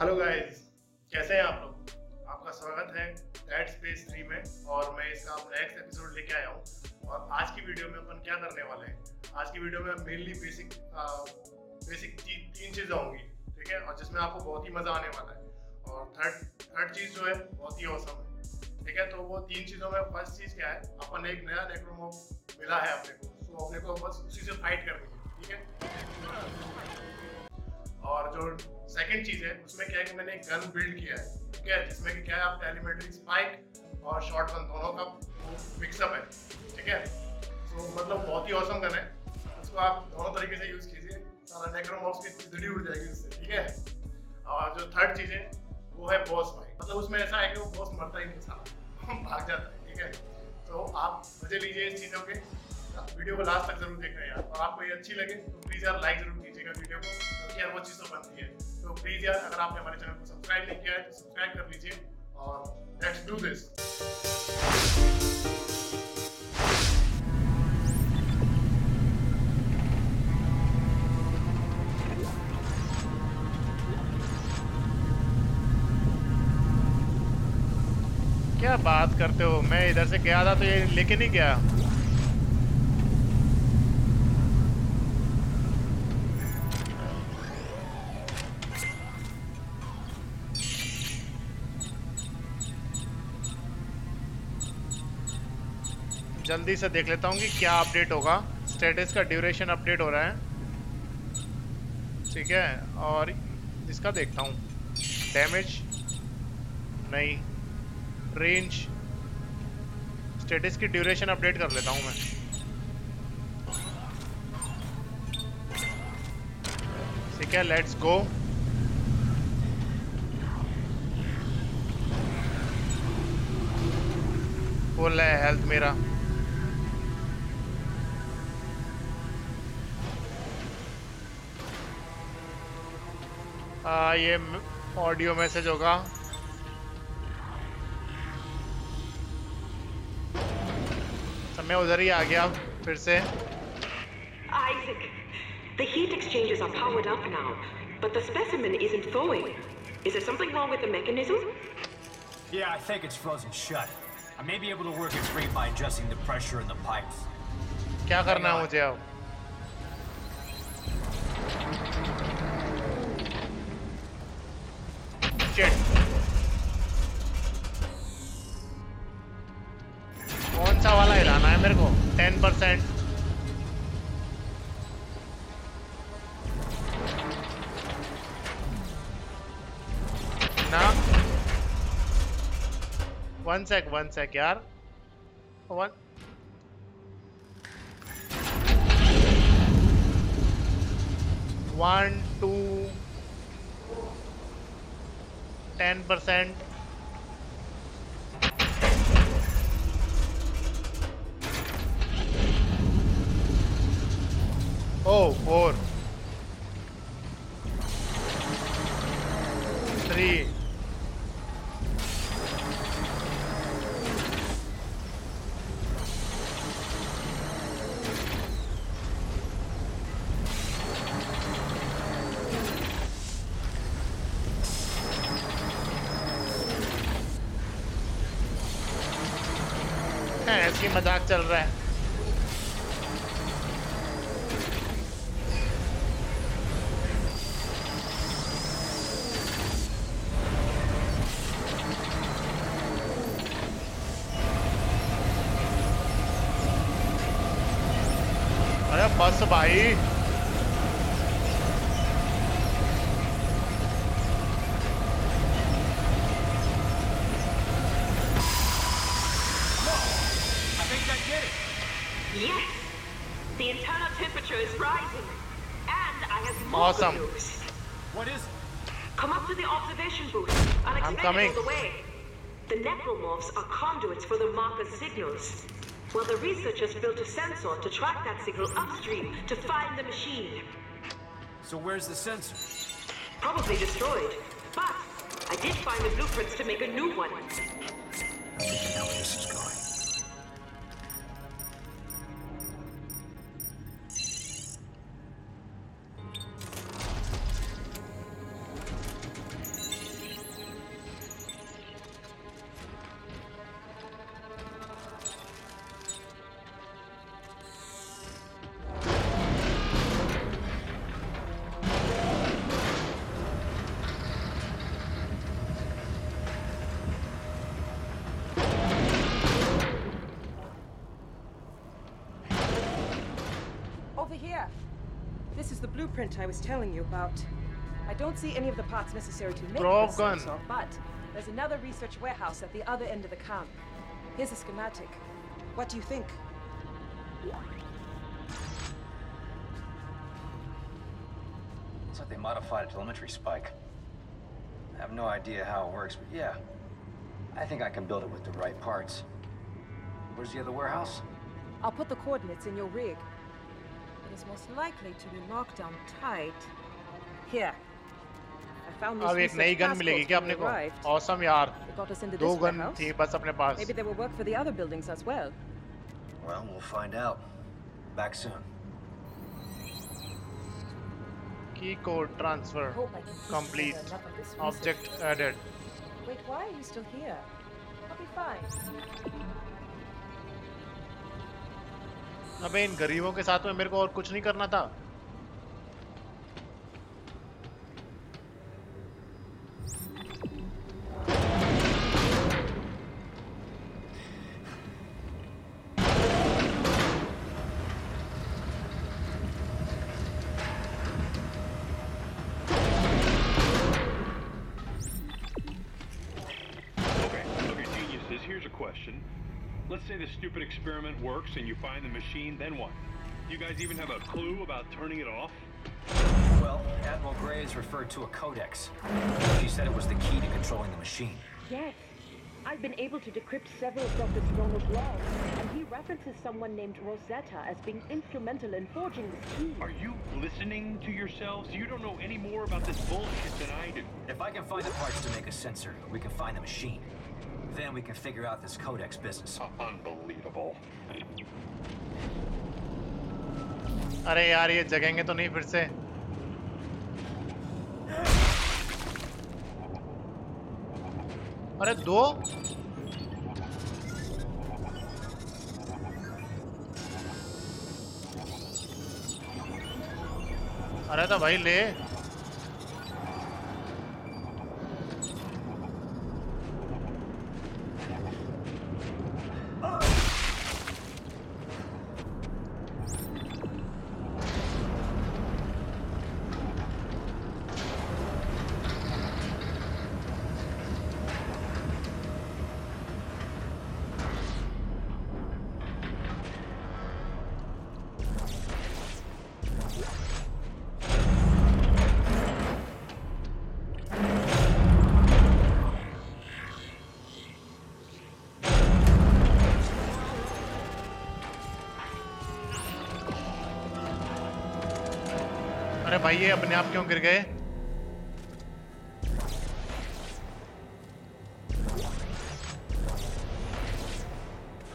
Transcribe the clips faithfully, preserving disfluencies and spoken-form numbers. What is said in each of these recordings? Hello guys, कैसे हैं आप लोग। आपका स्वागत है डेड स्पेस थ्री में और मैं इसका नेक्स्ट एपिसोड लेके आया हूँ। और आज की वीडियो में अपन क्या करने वाले हैं, आज की वीडियो में मेनली बेसिक आ, बेसिक ची, तीन चीज़ें होंगी, ठीक है, और जिसमें आपको बहुत ही मज़ा आने वाला है। और थर्ड थर्ड चीज़ जो है बहुत ही औसम है, ठीक है। तो वो तीन चीज़ों में फर्स्ट चीज़ क्या है, अपन एक नया नेक्रोमॉर्फ मिला है अपने को, तो अपने को बस उसी से फाइट करनी है, ठीक है। और जो सेकंड चीज़ है उसमें क्या है कि मैंने एक गन बिल्ड किया है, ठीक है, जिसमें कि क्या है आप टेलीमेट्री स्पाइक और शॉटगन दोनों का मिक्सअप है, ठीक है। तो मतलब बहुत ही औसम गन है, उसको आप दोनों तरीके से यूज़ कीजिए, सारा नेक्रोमॉर्फ की चिदड़ी उड़ जाएगी उससे, ठीक है। और जो थर्ड चीज़ है वो है बॉस फाइट, मतलब उसमें ऐसा है कि वो बॉस मरता ही नहीं, सारा भाग जाता है, ठीक है। तो आप मजे लीजिए इस चीज़ों के, वीडियो को लास्ट तक जरूर देखना यार। और आपको ये अच्छी लगे तो प्लीज़ यार लाइक जरूर कीजिएगा वीडियो को, क्योंकि यार वो चीज़ तो बनती है। तो प्लीज़ यार अगर आपने हमारे चैनल को सब्सक्राइब नहीं किया है तो सब्सक्राइब कर लीजिए। और लेट्स डू दिस। क्या बात करते हो, मैं इधर से गया था तो ये लेके नहीं गया। जल्दी से देख लेता हूँ कि क्या अपडेट होगा। स्टेटस का ड्यूरेशन अपडेट हो रहा है, ठीक है। और इसका देखता हूँ, डैमेज नहीं, रेंज, स्टेटस की ड्यूरेशन अपडेट कर लेता हूँ मैं। ठीक है, लेट्स गो। फुल है हेल्थ मेरा। आ, ये ऑडियो मैसेज होगा। तो मैं उधर ही आ गया फिर से। Isaac, the heat exchangers are powered up now, but the specimen isn't thawing. Is there something wrong with the mechanism? Yeah, I think it's frozen shut. I may be able to work it free by adjusting the pressure in the pipes. क्या करना है मुझे अब? कौन सा वाला हिलाना है मेरे को? Ten percent. ना, वन सेक वन सेक यार, one one two ten percent. Oh, four, three, ऐसी मजाक चल रहा है। बस भाई, awesome. What is? Come up to the observation booth. I'm coming. The necromorphs are conduits for the marker's signals. Well, the researchers built a sensor to track that signal upstream to find the machine. So where's the sensor? Probably destroyed, but I did find the blueprints to make a new one. I think I know where this is going. blueprint I was telling you about. I don't see any of the parts necessary to make this sensor, but there's another research warehouse at the other end of the camp. Here's a schematic. What do you think? It's like they modified a telemetry spike. I have no idea how it works, but yeah. I think I can build it with the right parts. Where's the other warehouse? I'll put the coordinates in your rig. It is most likely to be locked down tight. Here. I found this research passports arrived. Awesome, yaar. They got us into this warehouse. Maybe they will work for the other buildings as well. Well, we'll find out. Back soon. Key code transfer complete. Object added. Wait, why are you still here? I'll be fine. अबे इन गरीबों के साथ में मेरे को और कुछ नहीं करना था। Stupid experiment works and you find the machine, then what? You guys even have a clue about turning it off? Well, Admiral Gray has referred to a Codex. She said it was the key to controlling the machine. Yes. I've been able to decrypt several of Doctor Stoner's logs, and he references someone named Rosetta as being instrumental in forging this key. Are you listening to yourselves? You don't know any more about this bullshit than I do. If I can find the parts to make a sensor, we can find the machine. Then we can figure out this Codex business. Unbelievable. अरे यार ये जगेंगे तो नहीं फिर से। अरे दो? अरे तो भाई ले। भाई ये अपने आप क्यों गिर गए?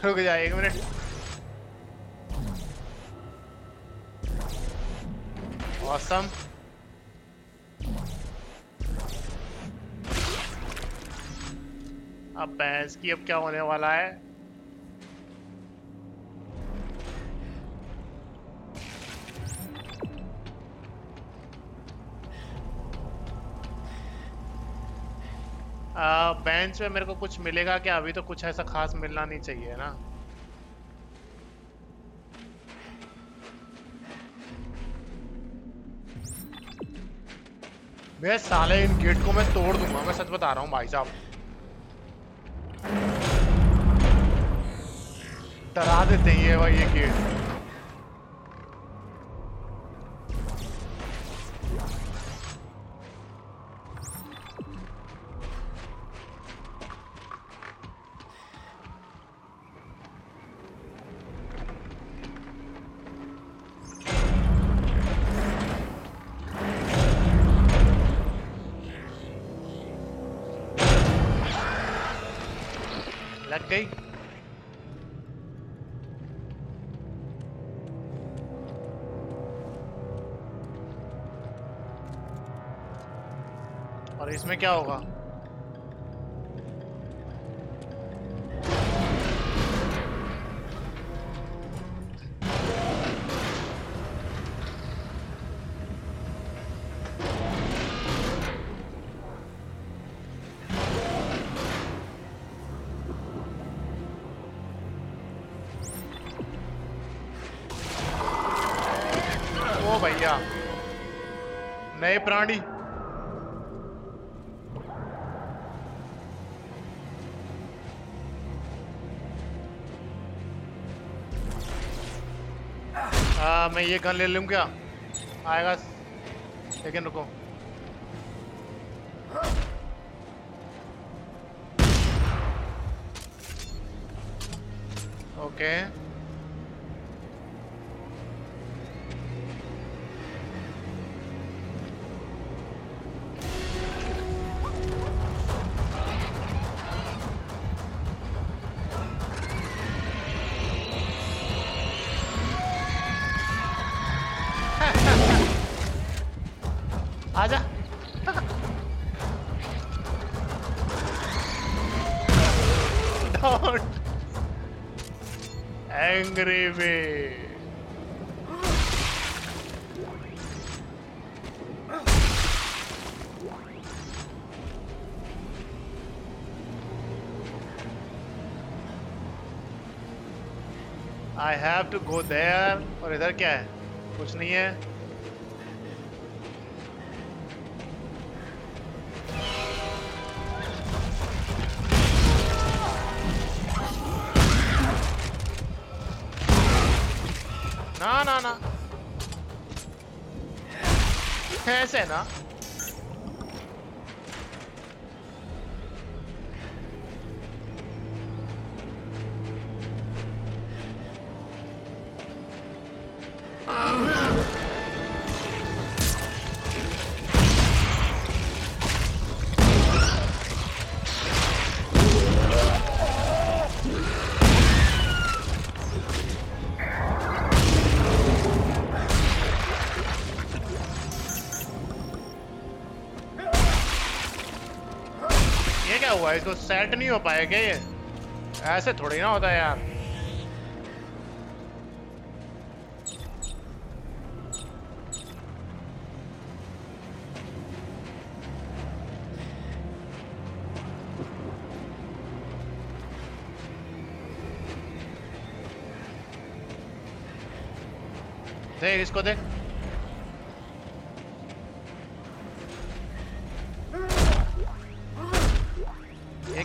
रुक जा एक मिनट। Awesome. अब बहस की अब क्या होने वाला है? बेंच पे मेरे को कुछ मिलेगा क्या? अभी तो कुछ ऐसा खास मिलना नहीं चाहिए ना। मैं साले इन गेट को मैं तोड़ दूंगा, मैं सच बता रहा हूँ भाई साहब। डरा देते हैं ये भाई ये गेट। और इसमें क्या होगा? नए प्राणी। आ, मैं ये गन ले लूं क्या? आएगा, लेकिन रुको। ओके आजा। Don't angry me. I have to go there. और इधर क्या है? कुछ नहीं है। ना ना ना ऐसे ना इसको सेट नहीं हो पाएगा ये, ऐसे थोड़ी ना होता यार। देख इसको देख,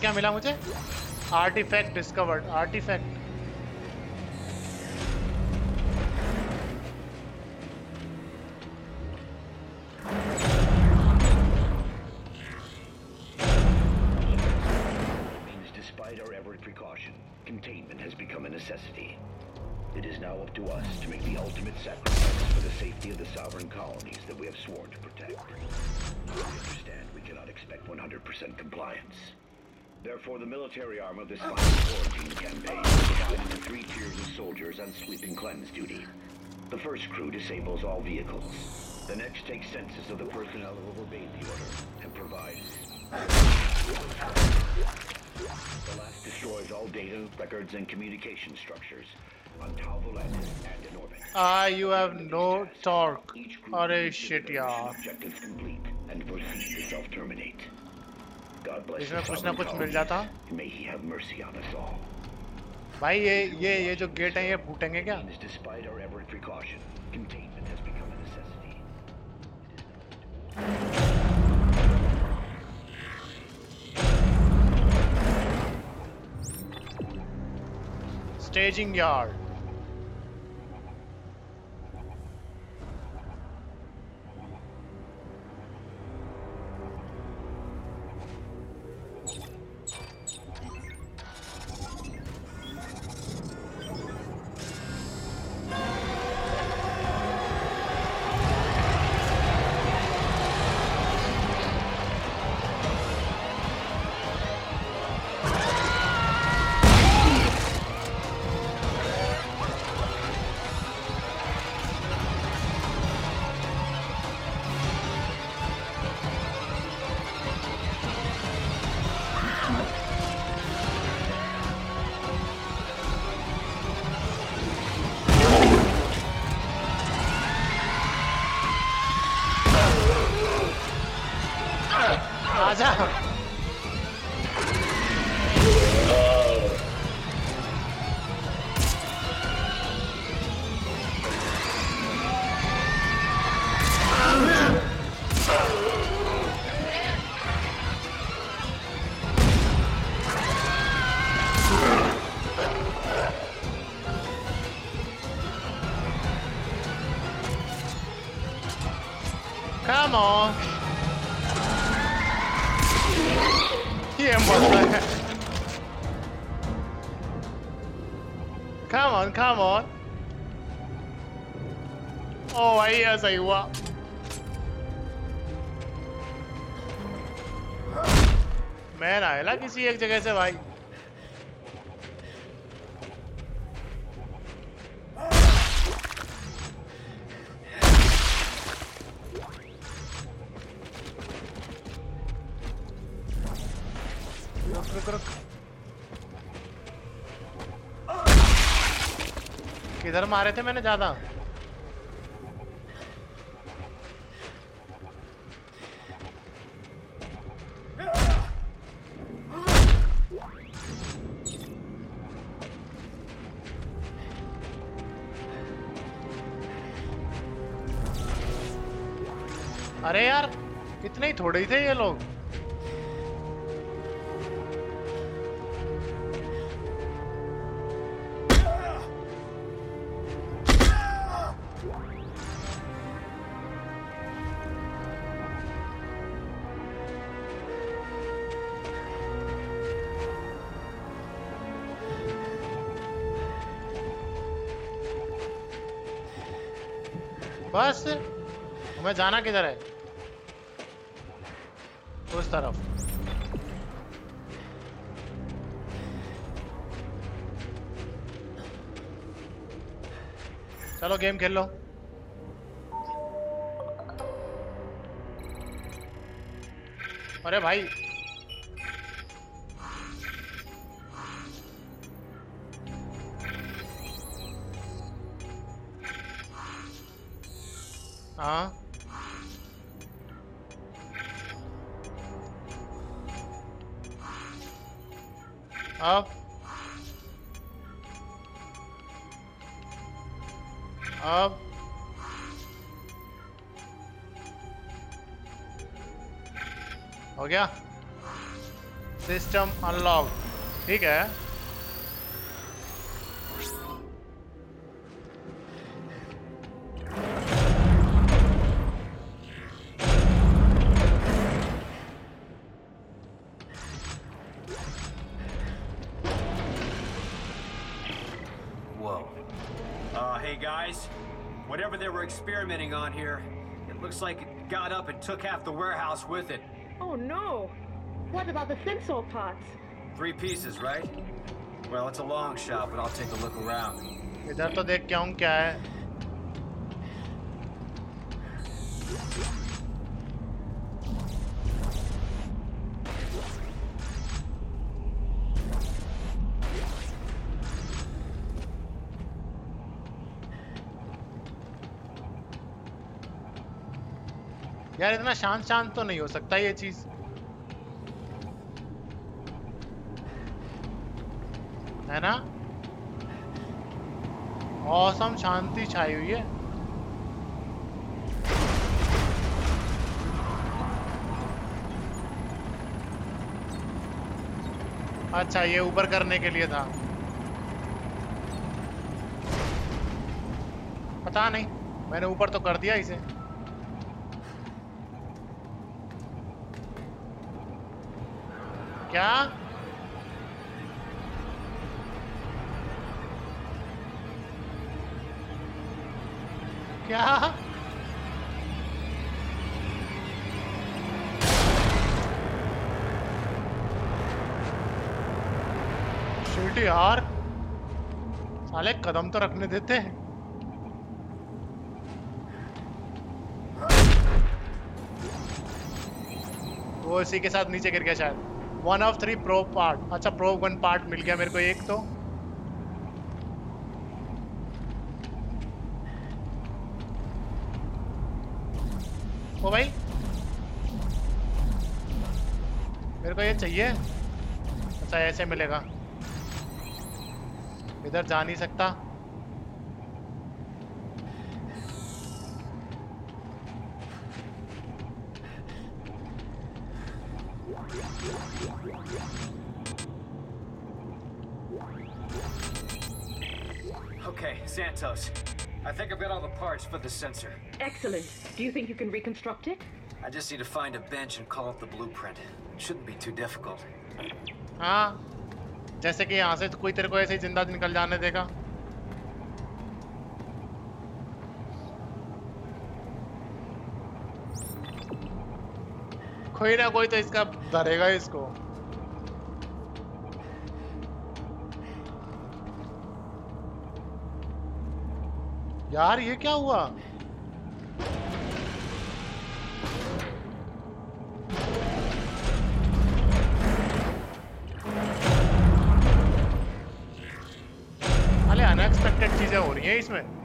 क्या मिला मुझे? Artifact discovered. Artifact Therefore, the military arm of this final quarantine campaign is divided into three tiers of soldiers on sweep and cleanse duty. The first crew disables all vehicles. The next takes census of the personnel who obeyed the order and provides. The last destroys all data, records, and communication structures on Tau Volant and in orbit. Ah, you have no torque. Arey shit, yeah. Objectives complete and proceed to self-terminate. इसमें कुछ ना कुछ मिल जाता। भाई ये ये ये जो गेट है ये फूटेंगे क्या? Staging yard. Yeah, what the heck? Come on, come on. Oh, I hear they walk. मैं ना किसी एक जगह से भाई किधर मारे थे मैंने ज्यादा अरे यार इतने ही थोड़े ही थे ये लोग बस हमें जाना किधर है उस तरफ चलो गेम खेल लो अरे भाई हाँ अब अब हो गया सिस्टम अनलॉक ठीक है Experimenting on here. It looks like it got up and took half the warehouse with it. Oh no! What about the sensor parts? Three pieces, right? Well, it's a long shot, but I'll take a look around. इधर तो देख के आऊँ क्या है? यार इतना शांत शांत तो नहीं हो सकता ये चीज है ना औसम शांति छाई हुई है अच्छा ये ऊपर करने के लिए था पता नहीं मैंने ऊपर तो कर दिया इसे क्या क्या शिट यार साले कदम तो रखने देते हैं वो इसी के साथ नीचे गिर गया शायद One of three probe part. अच्छा probe one part मिल गया मेरे को एक तो ओ भाई मेरे को ये चाहिए अच्छा ऐसे मिलेगा इधर जा नहीं सकता I think I've got all the parts for the sensor. Excellent. Do you think you can reconstruct it? I just need to find a bench and call up the blueprint. It shouldn't be too difficult. हाँ, जैसे कि यहाँ से कोई तेरे को ऐसे ही जिंदा निकल जाने देगा? कोई ना कोई तो इसका धरेगा इसको. यार ये क्या हुआ? अरे अनएक्सपेक्टेड चीजें हो रही हैं इसमें.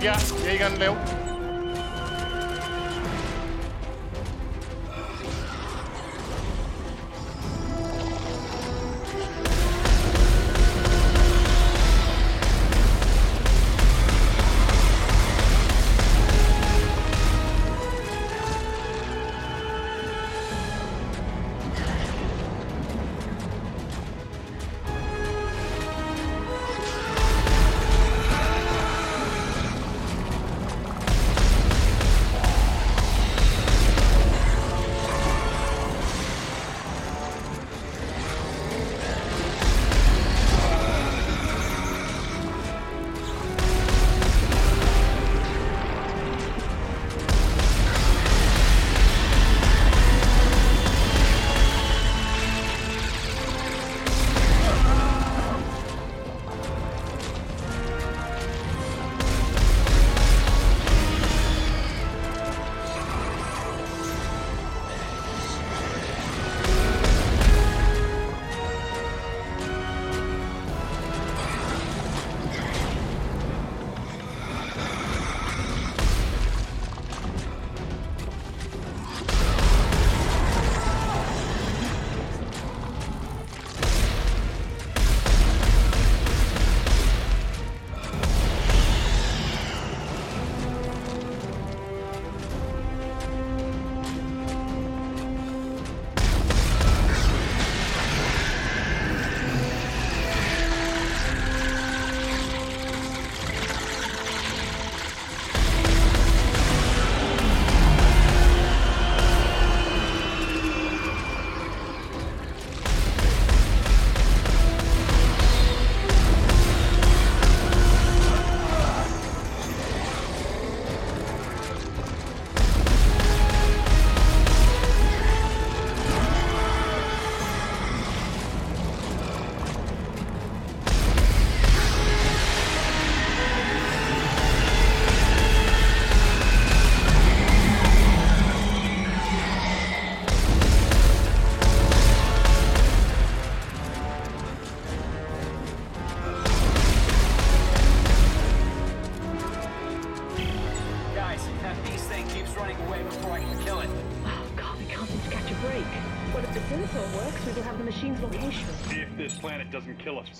क्या यही गन ले हो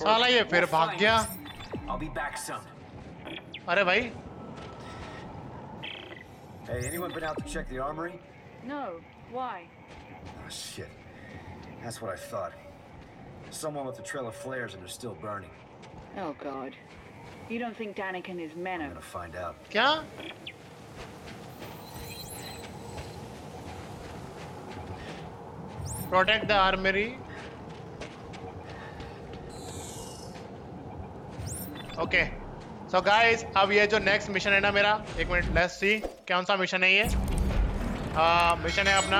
साला ये फिर भाग गया. अरे भाई Hey, anyone been out to check the armory? No. Why? Oh shit. That's what I thought. Someone with a trail of flares and they're still burning. Oh god. You don't think Danik and his men are going to find out? क्या? Protect the armory. Okay, so guys अब ये जो next mission है ना मेरा, एक minute let's see कौन सा मिशन है ये. मिशन है अपना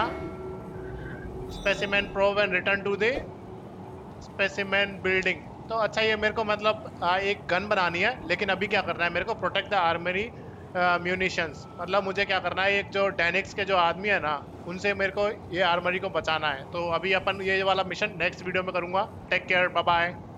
specimen probe and return to the specimen building. तो अच्छा ये मेरे को मतलब आ, एक गन बनानी है, लेकिन अभी क्या करना है मेरे को प्रोटेक्ट द आर्मरी म्यूनिशंस. मतलब मुझे क्या करना है, एक जो डैनिक्स के जो आदमी है ना उनसे मेरे को ये आर्मरी को बचाना है. तो अभी अपन ये वाला मिशन नेक्स्ट वीडियो में करूँगा. Take care, bye bye.